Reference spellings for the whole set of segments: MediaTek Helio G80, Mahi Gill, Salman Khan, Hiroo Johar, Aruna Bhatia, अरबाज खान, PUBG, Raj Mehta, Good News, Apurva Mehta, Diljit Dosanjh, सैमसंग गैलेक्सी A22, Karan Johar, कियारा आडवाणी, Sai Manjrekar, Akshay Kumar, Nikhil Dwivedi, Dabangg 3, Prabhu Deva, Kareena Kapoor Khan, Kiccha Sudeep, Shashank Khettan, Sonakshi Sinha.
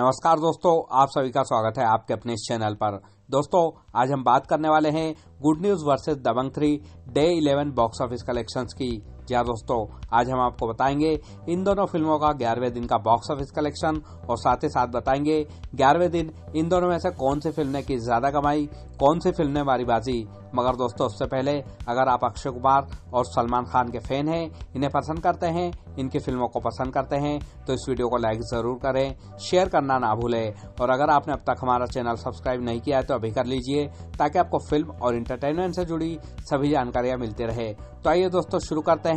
नमस्कार दोस्तों, आप सभी का स्वागत है आपके अपने इस चैनल पर। दोस्तों, आज हम बात करने वाले हैं good news versus Dabangg 3 day 11 box office collections की। जी हाँ दोस्तों, आज हम आपको बताएंगे इन दोनों फिल्मों का 11वें दिन का बॉक्स ऑफिस कलेक्शन और साथ ही साथ बताएंगे 11वें दिन इन दोनों में से कौन सी फिल्म ने की ज़्यादा कमाई, कौन सी फिल्म ने मारी बाजी। मगर दोस्तों, उससे पहले अगर आप अक्षय कुमार और सलमान खान के फैन हैं, इन्हें पसंद करते हैं, इनकी फिल्मों को पसंद करते हैं, तो इस वीडियो को लाइक ज़रूर करें, शेयर करना ना भूलें। और अगर आपने अब तक हमारा चैनल सब्सक्राइब नहीं किया है तो अभी कर लीजिए, ताकि आपको फिल्म और इंटरटेनमेंट से जुड़ी सभी जानकारियाँ मिलती रहे। तो आइए दोस्तों शुरू करते हैं।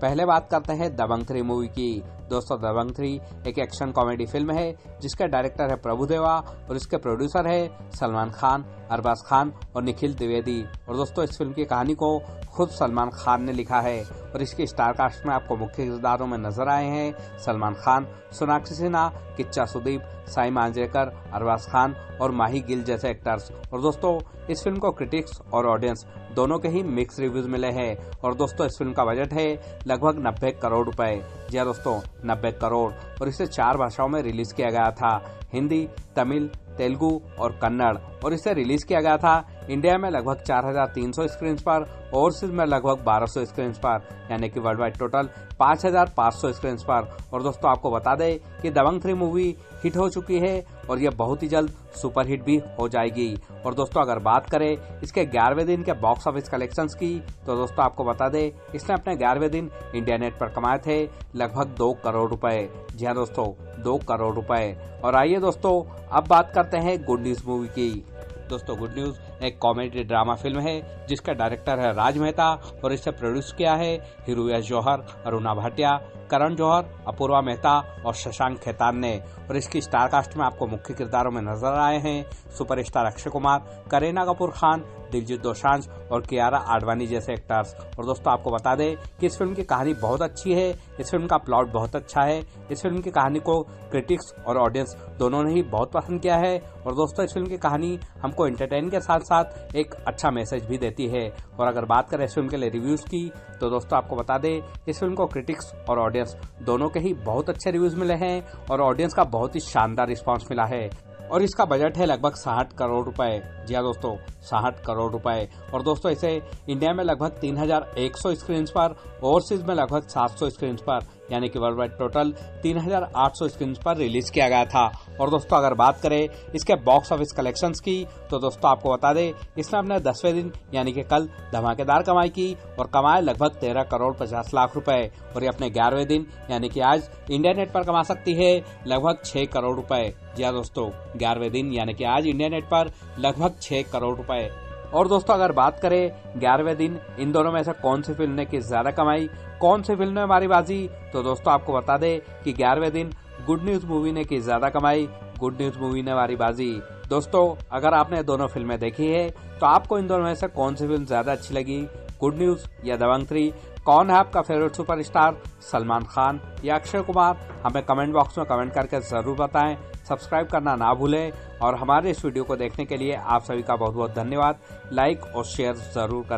पहले बात करते हैं दबंग 3 मूवी की। दोस्तों, दबंग 3 एक एक्शन कॉमेडी फिल्म है जिसका डायरेक्टर है प्रभु देवा और इसके प्रोड्यूसर है सलमान खान, अरबाज खान और निखिल द्विवेदी। और दोस्तों, इस फिल्म की कहानी को खुद सलमान खान ने लिखा है और इसके स्टारकास्ट में आपको मुख्य किरदारों में नजर आए हैं सलमान खान, सोनाक्षी सिन्हा, किच्चा सुदीप, साई मांजरेकर, अरबाज खान और माही गिल जैसे एक्टर्स। और दोस्तों, इस फिल्म को क्रिटिक्स और ऑडियंस दोनों के ही मिक्स रिव्यूज मिले हैं। और दोस्तों, इस फिल्म का बजट है लगभग 90 करोड़ रुपए। जी दोस्तों, 90 करोड़। और इसे 4 भाषाओं में रिलीज किया गया था, हिंदी, तमिल, तेलुगु और कन्नड़। और इसे रिलीज किया गया था इंडिया में लगभग 4300 स्क्रीन पर, ओवरसीज में लगभग 1200 स्क्रीन पर, यानी कि वर्ल्ड वाइड टोटल 5500 स्क्रीन पर। और दोस्तों, आपको बता दें कि दबंग 3 मूवी हिट हो चुकी है और यह बहुत ही जल्द सुपरहिट भी हो जाएगी। और दोस्तों, अगर बात करें इसके 11वें दिन के बॉक्स ऑफिस कलेक्शंस की, तो दोस्तों आपको बता दें इसने अपने 11वें दिन इंडिया नेट पर कमाए थे लगभग 2 करोड़ रुपए। जी हाँ दोस्तों, 2 करोड़ रुपए। और आइए दोस्तों, अब बात करते हैं गुड न्यूज़ मूवी की। दोस्तों, गुड न्यूज़ एक कॉमेडी ड्रामा फिल्म है जिसका डायरेक्टर है राज मेहता और इसे प्रोड्यूस किया है हिरू जौहर, अरुणा भाटिया, करण जौहर, अपूर्वा मेहता और शशांक खेतान ने। और इसकी स्टारकास्ट में आपको मुख्य किरदारों में नजर आए हैं सुपरस्टार अक्षय कुमार, करीना कपूर खान, दिलजीत दोसांझ और कियारा आडवाणी जैसे एक्टर्स। और दोस्तों, आपको बता दें कि इस फिल्म की कहानी बहुत अच्छी है, इस फिल्म का प्लॉट बहुत अच्छा है, इस फिल्म की कहानी को क्रिटिक्स और ऑडियंस दोनों ने ही बहुत पसंद किया है। और दोस्तों, इस फिल्म की कहानी हमको एंटरटेन के साथ साथ एक अच्छा मैसेज भी देती है। और अगर बात करें इस फिल्म के लिए रिव्यूज़ की, तो दोस्तों आपको बता दें इस फिल्म को क्रिटिक्स और ऑडियंस दोनों के ही बहुत अच्छे रिव्यूज़ मिले हैं और ऑडियंस का बहुत ही शानदार रिस्पॉन्स मिला है। और इसका बजट है लगभग 60 करोड़ रुपए। जी हाँ दोस्तों, 60 करोड़ रुपए। और दोस्तों, इसे इंडिया में लगभग 3100 स्क्रीन पर, ओवरसीज में लगभग 700 स्क्रीन पर, यानी कि वर्ल्ड वाइड टोटल 3800 स्क्रीन पर रिलीज किया गया था। और दोस्तों, अगर बात करें इसके बॉक्स ऑफिस कलेक्शंस की, तो दोस्तों आपको बता दें इसने अपने 10वें दिन यानी कि कल धमाकेदार कमाई की और कमाए लगभग 13 करोड़ 50 लाख रुपए। और ये अपने 11वें दिन यानी कि आज इंडिया नेट पर कमा सकती है लगभग 6 करोड़ रुपए। जी हाँ दोस्तों, 11वें दिन यानी कि आज इंडिया नेट पर लगभग 6 करोड़ रुपए। और दोस्तों, अगर बात करें 11वें दिन इन दोनों में से कौन सी फिल्म ने की ज्यादा कमाई, कौन सी फिल्म ने मारी बाजी, तो दोस्तों आपको बता दें कि 11वें दिन गुड न्यूज़ मूवी ने की ज्यादा कमाई, गुड न्यूज़ मूवी ने मारी बाजी। दोस्तों, अगर आपने दोनों फिल्में देखी है तो आपको इन दोनों में से कौन सी फिल्म ज्यादा अच्छी लगी, गुड न्यूज़ या दबंग 3? कौन है आपका फेवरेट सुपरस्टार, सलमान खान या अक्षय कुमार? हमें कमेंट बॉक्स में कमेंट करके जरूर बताएं। सब्सक्राइब करना ना भूलें और हमारे इस वीडियो को देखने के लिए आप सभी का बहुत बहुत धन्यवाद। लाइक और शेयर जरूर करें।